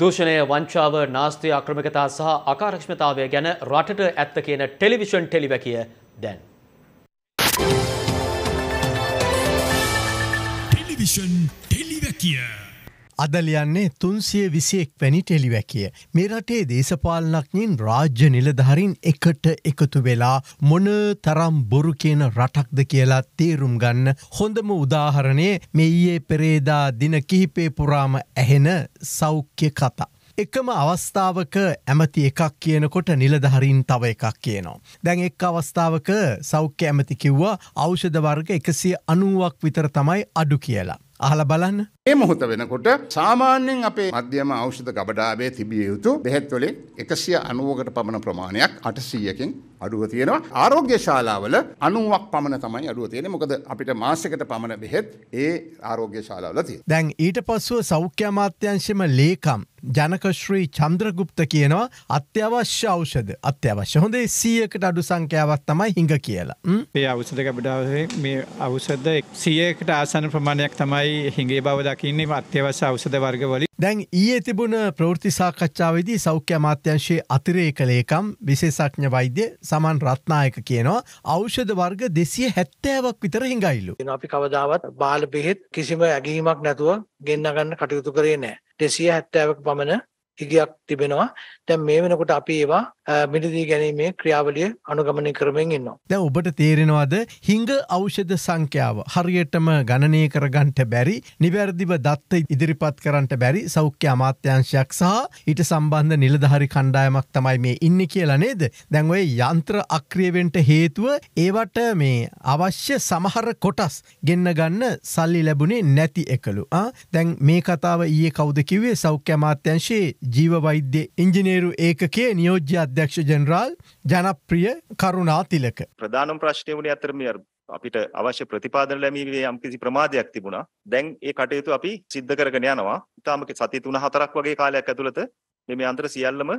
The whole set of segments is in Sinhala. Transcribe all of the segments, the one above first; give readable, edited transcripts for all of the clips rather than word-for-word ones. දූෂණය වංචාව නාස්තිය ආක්‍රමකතා සහ අකාර්යක්ෂමතාවය ගැන රටට ඇත්ත කියන ටෙලිවිෂන් ටෙලිවැකිය දැන් ටෙලිවිෂන් ටෙලිවැකිය අද ලියන්නේ 321 වැනි ටෙලිවැකිය මේ රටේ දේශපාලනඥයින් රාජ්‍ය නිලධාරීන් එකට එකතු වෙලා මොන තරම් බොරු කියන රටක්ද කියලා තීරුම් ගන්න හොඳම උදාහරණය මේ ඊයේ පෙරේදා දින කිහිපේ පුරාම ඇහෙන සෞඛ්‍ය කතා එකම අවස්ථාවක ඇමති එකක් කියනකොට නිලධාරීන් තව එකක් කියනවා. දැන් එක් අවස්ථාවක සෞඛ්‍ය ඇමති කිව්වා ඖෂධ වර්ග 190ක් විතර තමයි අඩු කියලා. අහලා බලන්න. මේ මොහොත වෙනකොට සාමාන්‍යයෙන් අපේ මධ්‍යම ඖෂධ ගබඩාවේ තිබිය යුතු බෙහෙත් වලින් 190කට පමණ ප්‍රමාණයක් 800කින් අඩුව තියෙනවා. ආරෝග්‍ය ශාලාවල 90ක් පමණ තමයි අඩුව තියෙන්නේ. මොකද අපිට මාසයකට පමණ බෙහෙත් ඒ ආරෝග්‍ය ශාලාවල තියෙනවා. දැන් ඊට පස්සෙ සෞඛ්‍ය අමාත්‍යාංශයේම ලේකම් ජනකශ්‍රී චන්ද්‍රගුප්ත කියනවා අත්‍යවශ්‍ය ඖෂධ අත්‍යවශ්‍ය හොඳේ 100කට අඩු සංඛ්‍යාවක් තමයි හිඟ කියලා. මේ ඖෂධ ගබඩාවේ මේ ඖෂධ 100කට ආසන්න ප්‍රමාණයක් තමයි හිඟේ බව දකින්නේ අත්‍යවශ්‍ය ඖෂධ වර්ගවලින්. දැන් ඊයේ තිබුණ ප්‍රවෘත්ති සාකච්ඡාවේදී සෞඛ්‍ය අමාත්‍යාංශයේ අතිරේක ලේකම් විශේෂඥ වෛද්‍ය සමන් රත්නායක කියනවා ඖෂධ වර්ග 270ක් විතර හිඟයිලු. අපි කවදාවත් බාල බෙහෙත් කිසිම ඇගීමක් නැතුව ගෙන්න ගන්න කටයුතු කරේ නැහැ. 270ක් පමණ හිගයක් තිබෙනවා. දැන් මේ වෙනකොට අපි ඒවා මිලදී ගැනීමේ ක්‍රියාවලිය අනුගමනය කරමින් ඉන්නවා. දැන් ඔබට තේරෙනවද හිඟ ඖෂධ සංඛ්‍යාව හරියටම ගණනය කරගන්නට බැරි, නිවැරදිව දත්ත ඉදිරිපත් කරන්නට බැරි සෞඛ්‍ය අමාත්‍යාංශයක් සහ ඊට සම්බන්ධ නිලධාරී කණ්ඩායමක් තමයි මේ ඉන්නේ කියලා නේද? දැන් ওই යන්ත්‍ර අක්‍රිය වෙන්න හේතුව ඒවට මේ අවශ්‍ය සමහර කොටස් ගෙන්න ගන්න සල්ලි ලැබුණේ නැති එකලු. දැන් මේ කතාව ඊයේ කවුද කිව්වේ? සෞඛ්‍ය අමාත්‍යාංශයේ ජීව වෛද්‍ය ඉංජිනේරු ඒකකයේ නියෝජ්‍ය අධ්‍යක්ෂ ජෙනරාල් ජනප්‍රිය කරුණාතිලක. ප්‍රධානම ප්‍රශ්නේ වුණේ අතර මේ අපිට අවශ්‍ය ප්‍රතිපාදන ලැබීමේ යම්කිසි ප්‍රමාදයක් තිබුණා. දැන් ඒ කටයුතු අපි සිද්ධ කරගෙන යනවා. ඊටාම සති 3-4ක් වගේ කාලයක් ඇතුළත මේ යන්ත්‍ර සියල්ලම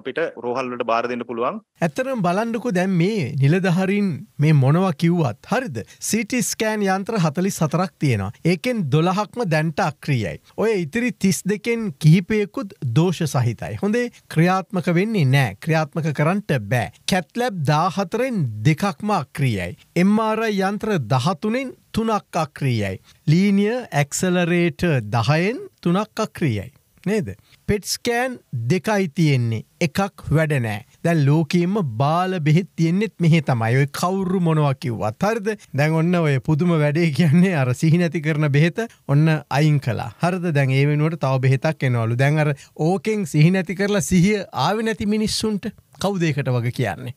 අපිට රෝහල් වලට බාර දෙන්න පුළුවන්. ඇත්තටම බලන්නකෝ දැන් මේ නිලධාරීන් මේ මොනවා කිව්වත් හරිද? CT ස්කෑන් යන්ත්‍ර 44ක් තියෙනවා. ඒකෙන් 12ක්ම දැන්ට අක්‍රියයි. ඔය ඉතිරි 32න් කිහිපයකුත් දෝෂ සහිතයි. හොඳේ ක්‍රියාත්මක වෙන්නේ නැහැ. ක්‍රියාත්මක කරන්න බෑ. CAT lab 14න් 2ක්ම අක්‍රියයි. MRI යන්ත්‍ර 13න් 3ක් අක්‍රියයි. Linear accelerator 10න් 3ක් අක්‍රියයි. නේද? PET scan දෙකයි තියෙන්නේ. එකක් වැඩ නැහැ. දැන් ලෝකෙම බාල බෙහෙත් තියෙන්නෙත් මෙහෙ තමයි. ඔය කවුරු මොනවා කිව්වත් හරිද? දැන් ඔන්න ඔය පුදුම වැඩේ කියන්නේ අර සිහි නැති කරන බෙහෙත ඔන්න අයින් කළා. හරිද? දැන් ඒ වෙනුවට තව බෙහෙතක් එනවලු. දැන් අර ඕකෙන් සිහි නැති කරලා සිහිය ආවේ නැති මිනිස්සුන්ට කවුද ඒකට වගේ කියන්නේ?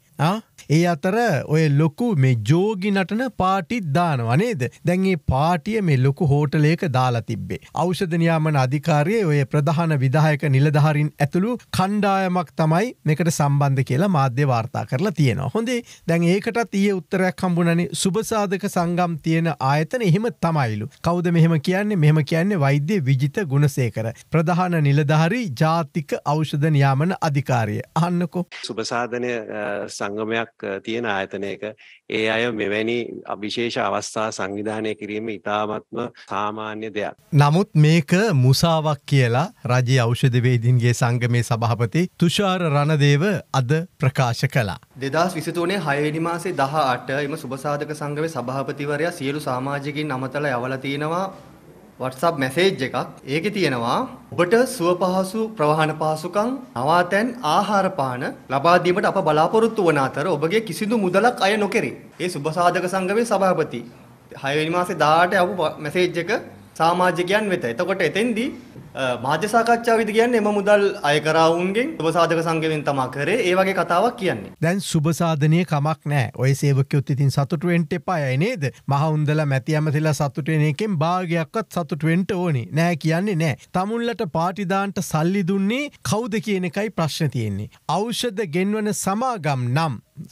ඒ අතර ඔය ලොකු මේ ජෝගි නටන පාටි දානවා නේද? දැන් මේ පාටිය මේ ලොකු හෝටලයක දාලා තිබ්බේ. ඖෂධ නියාමන අධිකාරියේ ඔය ප්‍රධාන විධායක නිලධාරීන් ඇතුළු කණ්ඩායමක් තමයි මේකට සම්බන්ධ කියලා මාධ්‍ය වාර්තා කරලා තියෙනවා. හොඳේ. දැන් ඒකටත් ඊයේ උත්තරයක් හම්බුණානේ. සුබසාධක සංගම් තියෙන ආයතන එහෙම තමයිලු. කවුද මෙහෙම කියන්නේ? මෙහෙම කියන්නේ වෛද්‍ය විජිත ගුණසේකර. ප්‍රධාන නිලධාරී ජාතික ඖෂධ නියාමන අධිකාරිය. අහන්නකෝ. සුබසාධනය සංගමයක් තියෙන ආයතනයක ඒ අය මෙවැනි අවිශේෂ අවස්ථා සංවිධානය කිරීම ඉතාමත්ම සාමාන්‍ය දෙයක්. නමුත් මේක මුසාවක් කියලා රජයේ ඖෂධ වේදීන්ගේ සංගමේ සභාපති තුෂාර රණදේව අද ප්‍රකාශ කළා. 2023 6 වෙනි මාසේ 18 එම සුබසාධක සංගමේ සභාපතිවරයා සියලු සමාජිකයින් අමතලා යවලා තිනවා WhatsApp message එකක්. ඒකේ තියෙනවා ඔබට සුව පහසු ප්‍රවාහන පහසුකම් අවාතැන් ආහාර පාන ලබා දීමට අප බලාපොරොත්තු වන අතර ඔබගේ කිසිදු මුදලක් අය නොකෙරේ. ඒ සුබසාධක සංගමේ සභාපති 6 වෙනි මාසේ 18 ආපු message එක සමාජිකයන් වෙත. එතකොට එතෙන්දී මාධ්‍ය සාකච්ඡාවේදී කියන්නේ එම මුදල් අය කරවුන්ගෙන් සුබසාධක සංගමෙන් තමා කරේ. ඒ වගේ කතාවක් කියන්නේ. දැන් සුබසාධනයේ කමක් නැහැ. ඔය සේවකයොත් ඉතින් සතුටු වෙන්න එපායි නේද? මහවුන්දලා මැතිඇමතිලා සතුටු වෙන එකෙන් භාගයක්වත් සතුටු වෙන්න ඕනේ නැහැ කියන්නේ නැහැ. තමුන්ලට පාටි දාන්න සල්ලි දුන්නේ කවුද කියන එකයි ප්‍රශ්නේ තියෙන්නේ. ඖෂධ ගෙන්වන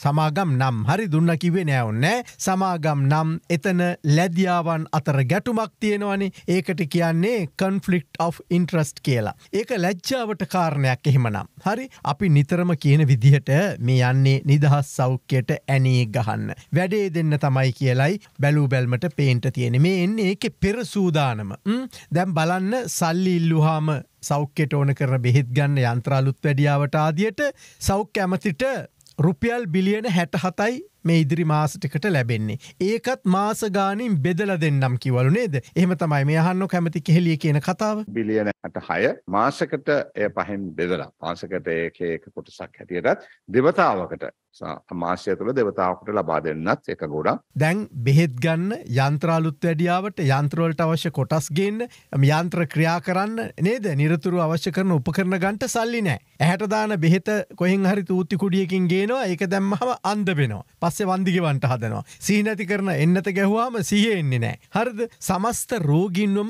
සමාගම් නම් හරි දුන්න කිව්වේ නෑ ඕනේ. සමාගම් නම් එතන ලැබියාවන් අතර ගැටුමක් තියෙනවනේ. ඒකට කියන්නේ conflict of interest කියලා. ඒක ලැජ්ජාවට කාරණයක් එහෙමනම්. හරි අපි නිතරම කියන විදිහට මේ යන්නේ නිදහස් සෞඛ්‍යයට ඇණේ ගහන්න. වැඩේ දෙන්න තමයි කියලයි බැලූ බැල්මට පේන්න තියෙන්නේ. මේ එන්නේ ඒකේ පෙර සූදානම. දැන් බලන්න සල්ලි ඉල්ලුවාම සෞඛ්‍යයට ඕන කරන බෙහෙත් ගන්න යන්ත්‍රාලුත් වැඩියාවට ආදියට සෞඛ්‍ය ඇමතිට රුපියල් බිලියන 67යි මේ ඉදිරි මාස ටිකට ලැබෙන්නේ. ඒකත් මාස ගානින් බෙදලා දෙන්නම් කිවලු නේද? එහෙම තමයි මේ අහන්නෝ කැමති කෙහෙලිය කියන කතාව. බිලියන 66 මාසකට එය පහෙන් බෙදලා මාසකට ඒකේ එක කොටසක් හැටියටත් දෙවතාවකට මාසය තුළ දෙවතාවකට ලබා දෙන්නත් එක ගොඩක්. දැන් බෙහෙත් ගන්න යන්ත්‍රාලුත් වැඩියාවට යන්ත්‍රවලට අවශ්‍ය කොටස් ගේන්න යන්ත්‍ර ක්‍රියා කරන්න නේද? නිරතුරුව අවශ්‍ය කරන උපකරණ ගන්නට සල්ලි නැහැ. ඇහැට දාන බෙහෙත කොහෙන් හරි තූති කුඩියකින් ගේනවා. ඒක දැම්මම අන්ධ වෙනවා. පස්සේ වන්දි ගෙවන්න හදනවා. සිහි නැති කරන එන්නත ගැහුවාම සිහිය එන්නේ නැහැ. හරිද? සමස්ත රෝගීන්වම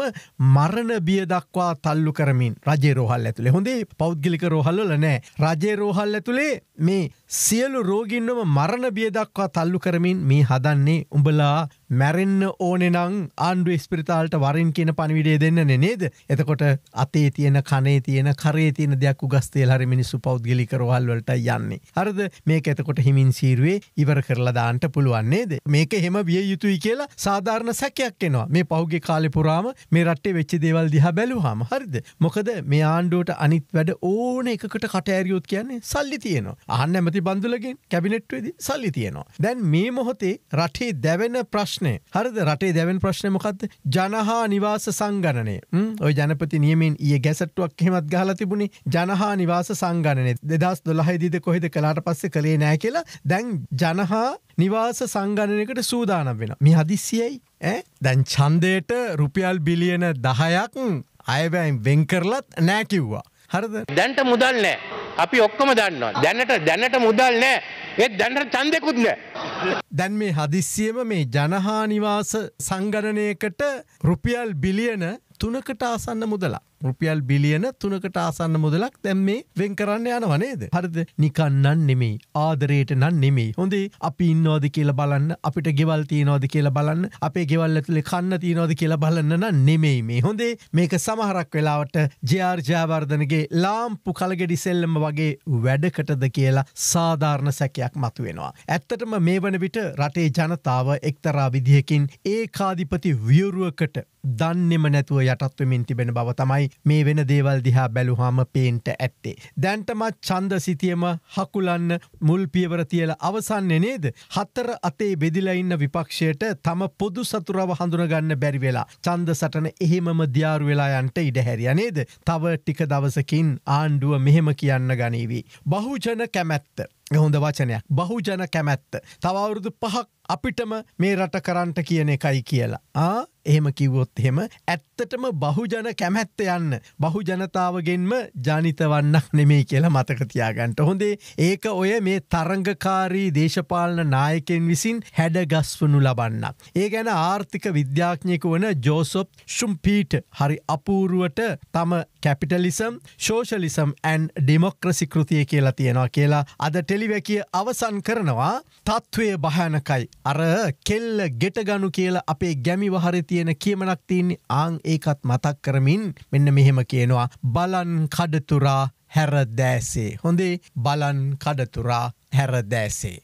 මරණ බිය දක්වා තල්ලු කරමින් රජේ රෝහල් ඇතුලේ. හොඳේ පෞද්ගලික රෝහල් වල නැහැ. රජේ රෝහල් ඇතුලේ මේ සියලු රෝගීන්වම මරණ බිය දක්වා තල්ලු කරමින් මේ හදන්නේ උඹලා මැරෙන්න ඕනේ නම් ආණ්ඩුවේ ස්පිරිතාලට වරින් කියන පණිවිඩය දෙන්නනේ නේද? එතකොට අතේ තියෙන කනේ තියෙන කරේ තියෙන දෙයක් උගස් තෙල් හරි මිනිස්සු පෞද්ගලික රෝහල් වලට යන්නේ. හරිද? මේක එතකොට හිමින් සීරුවේ ඉවර කරලා දාන්න පුළුවන් නේද? මේක එහෙම විය යුතුයි කියලා සාධාරණ සැකයක් එනවා. මේ පහුගිය කාලේ පුරාම මේ රටේ වෙච්ච දේවල් දිහා බැලුවාම හරිද? මොකද මේ ආණ්ඩුවට අනිත් වැඩ ඕන එකකට කට ඇරියොත් කියන්නේ සල්ලි තියෙනවා. අහන්න ඇමති බන්දුලගෙන් කැබිනට්වේදී සල්ලි තියෙනවා. දැන් මේ මොහොතේ රටේ දැවෙන ප්‍රශ්නේ. හරිද? රටේ දැවෙන ප්‍රශ්නේ මොකද්ද? ජනහා නිවාස සංගණනය. ඔය ජනපති නියමෙන් ඊයේ ගැසට්ටුවක් එහෙමත් ගහලා තිබුණේ. ජනහා නිවාස සංගණනය 2012 දීද කොහෙද කළාට පස්සේ කළේ නැහැ කියලා. දැන් ජනහා නිවාස සංගණනයකට සූදානම් වෙනවා. මේ හදිස්සියයි ඈ දැන් ඡන්දයට රුපියල් බිලියන 10ක් අයවැයෙන් වෙන් කරලත් නැහැ කිව්වා. හරිද? දැන්ට මුදල් නැහැ. අපි ඔක්කොම දන්නවා. දැනට මුදල් නැහැ. ඒත් දැනට ඡන්දෙකුත් නැහැ. දැන් මේ හදිස්සියෙම මේ ජනහා නිවාස සංගණනයකට රුපියල් බිලියන 3කට ආසන්න මුදලක්. රුපියල් බිලියන 3කට ආසන්න මුදලක් දැන් මේ වෙන් කරන්න යනවා නේද? හරිද? නිකන් නම් නෙමෙයි. ආදරයට නම් නෙමෙයි. හොඳේ අපි ඉන්නවද කියලා බලන්න, අපිට ගෙවල් තියනවද කියලා බලන්න, අපේ ගෙවල් ඇතුලේ කන්න තියනවද කියලා බලන්න නම් නෙමෙයි මේ. හොඳේ මේක සමහරක් වෙලාවට ජේ.ආර්. ජයවර්ධනගේ ලාම්පු කලගෙඩි සෙල්ලම වගේ වැඩකටද කියලා සාධාරණ සැකයක් මතුවෙනවා. ඇත්තටම මේ වන විට රටේ ජනතාව එක්තරා විදිහකින් ඒකාධිපති ව්‍යුරුවකට දන්නේම නැතුව යටත් වෙමින් තිබෙන බව තමයි මේ වෙන දේවල් දිහා බැලුවාම පේන්න ඇත්තේ. දැන්ටම ඡන්ද සිතියම හකුලන්න මුල් පියවර තියලා අවසන්නේ නේද? හතර අතේ බෙදිලා ඉන්න විපක්ෂයට තම පොදු සතුරව හඳුනගන්න බැරි වෙලා ඡන්ද සටන එහෙමම දියාරු වෙලා යන්ට ඉඩ හැරියා නේද? තව ටික දවසකින් ආණ්ඩුව මෙහෙම කියන්න ගනීවි. බහුජන කැමැත්ත. හොඳ වචනයක්. බහුජන කැමැත්ත. තව අවුරුදු 5ක් අපිටම මේ රට කරන්ට කියන එකයි කියලා. එහෙම කිව්වොත් එහෙම ඇත්තටම බහුජන කැමැත්ත යන්න බහුජනතාවගෙන්ම ජනිත වන්නක් නෙමෙයි කියලා මතක තියාගන්න. හොඳේ ඒක ඔය මේ තරංගකාරී දේශපාලන නායකයන් විසින් හැඩගස්වනු ලබන්නක්. ඒ ගැන ආර්ථික විද්‍යාඥයෙකු වන ජෝසොප් ෂුම්පීටර් හරි අපූර්වට තම කැපිටලිසම්, සෝෂලිසම් ඇන්ඩ් ඩෙමොක්‍රසි කෘතිය කියලා තියෙනවා කියලා අද ටෙලිවැකිය අවසන් කරනවා. තත්ත්වය භයානකයි. අර කෙල්ල ගෙටගනු කියලා අපේ ගැමිව හරි තියෙන කියමනක් තියෙන්නේ. ආන් ඒකත් මතක් කරමින් මෙන්න මෙහෙම කියනවා. බලන් කඩතුරා හැරදෑසේ. හොඳේ බලන් කඩතුරා හැරදෑසේ.